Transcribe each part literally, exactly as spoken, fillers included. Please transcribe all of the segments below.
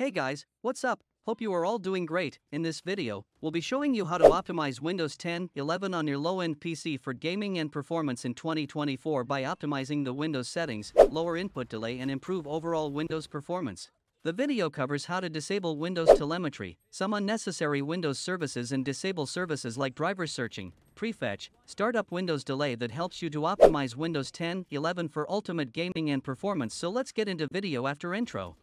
Hey guys, what's up? Hope you are all doing great. In this video, we'll be showing you how to optimize Windows ten, eleven on your low-end P C for gaming and performance in twenty twenty-four by optimizing the Windows settings, lower input delay and improve overall Windows performance. The video covers how to disable Windows telemetry, some unnecessary Windows services and disable services like driver searching, prefetch, startup Windows delay that helps you to optimize Windows ten, eleven for ultimate gaming and performance. So let's get into video after intro.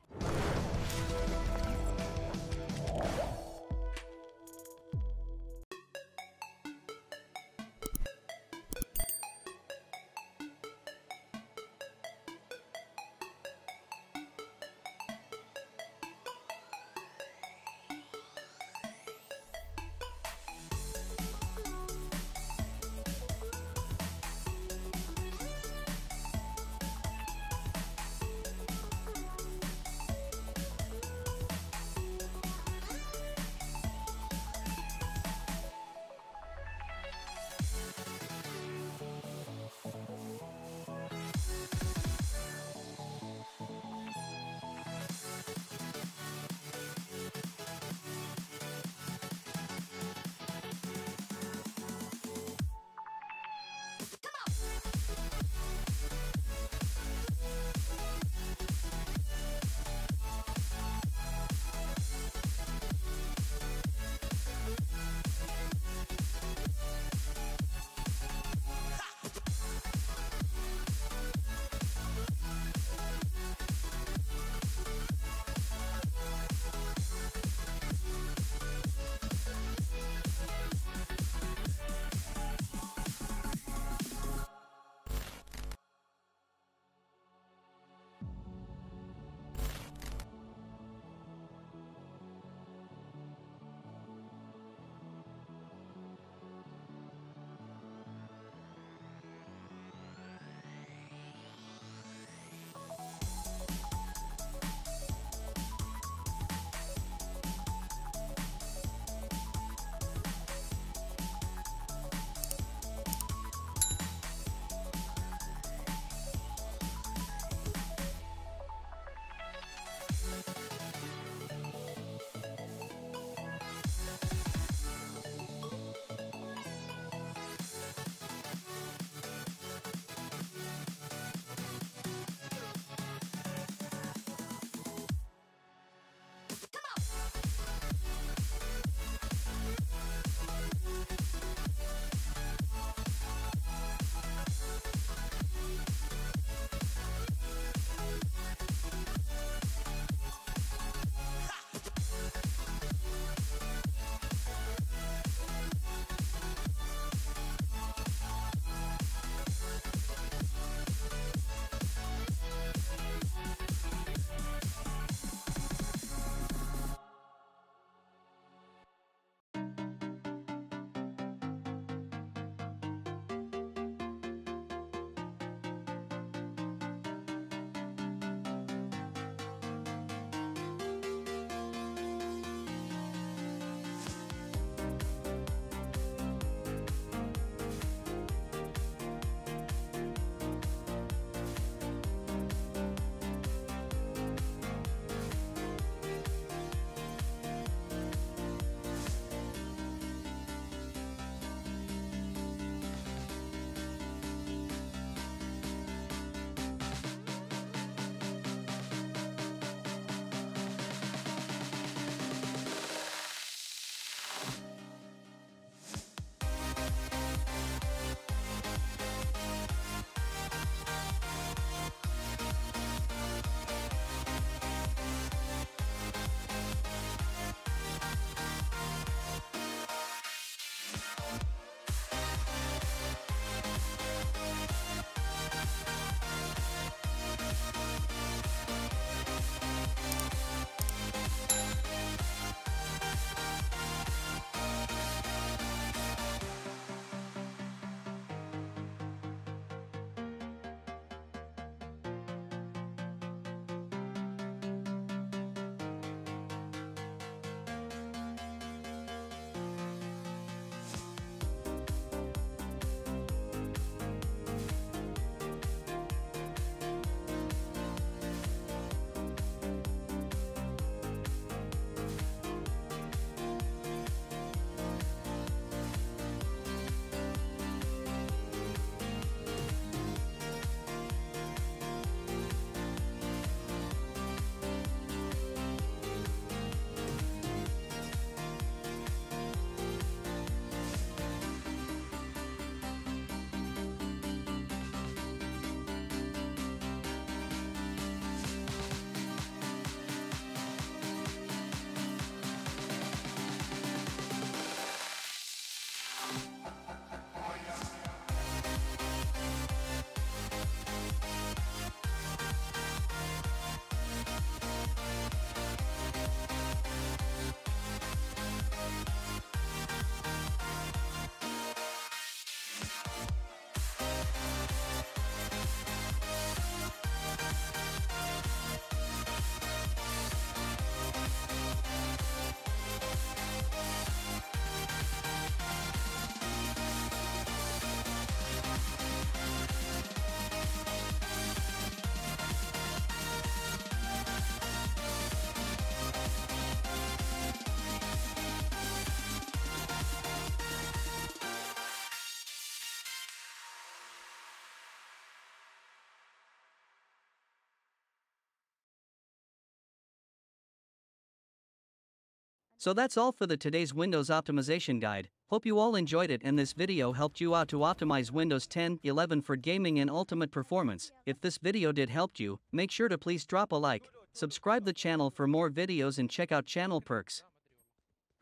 So that's all for the today's Windows optimization guide. Hope you all enjoyed it and this video helped you out to optimize Windows ten, eleven for gaming and ultimate performance. If this video did help you, make sure to please drop a like, subscribe the channel for more videos and check out channel perks.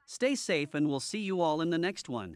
Stay safe and we'll see you all in the next one.